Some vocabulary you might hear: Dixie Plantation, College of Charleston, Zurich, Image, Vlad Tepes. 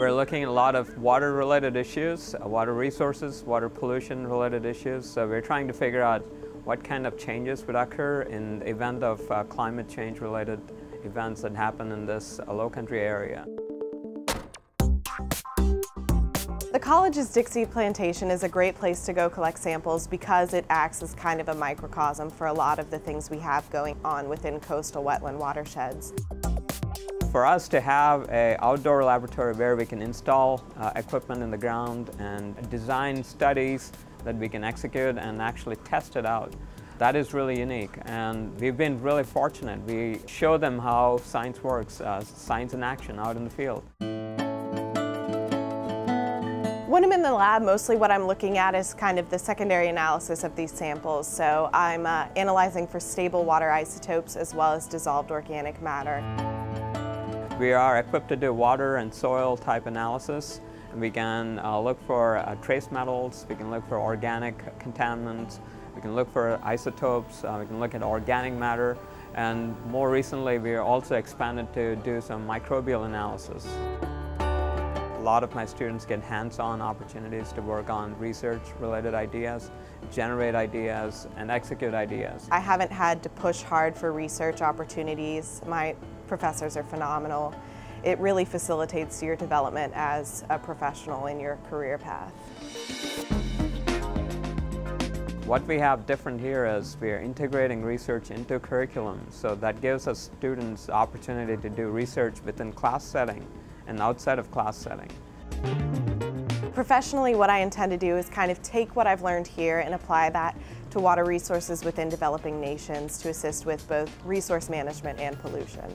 We're looking at a lot of water-related issues, water resources, water pollution-related issues. So we're trying to figure out what kind of changes would occur in the event of climate change-related events that happen in this low country area. The college's Dixie Plantation is a great place to go collect samples because it acts as kind of a microcosm for a lot of the things we have going on within coastal wetland watersheds. For us to have an outdoor laboratory where we can install equipment in the ground and design studies that we can execute and actually test it out, that is really unique, and we've been really fortunate. We show them how science works, science in action out in the field. When I'm in the lab, mostly what I'm looking at is kind of the secondary analysis of these samples. So I'm analyzing for stable water isotopes as well as dissolved organic matter. We are equipped to do water and soil type analysis. We can look for trace metals, we can look for organic contaminants, we can look for isotopes, we can look at organic matter, and more recently we are also expanded to do some microbial analysis. A lot of my students get hands-on opportunities to work on research-related ideas, generate ideas, and execute ideas. I haven't had to push hard for research opportunities. My professors are phenomenal. It really facilitates your development as a professional in your career path. What we have different here is we are integrating research into curriculum, so that gives us students the opportunity to do research within class setting and outside of class setting. Professionally, what I intend to do is kind of take what I've learned here and apply that to water resources within developing nations to assist with both resource management and pollution.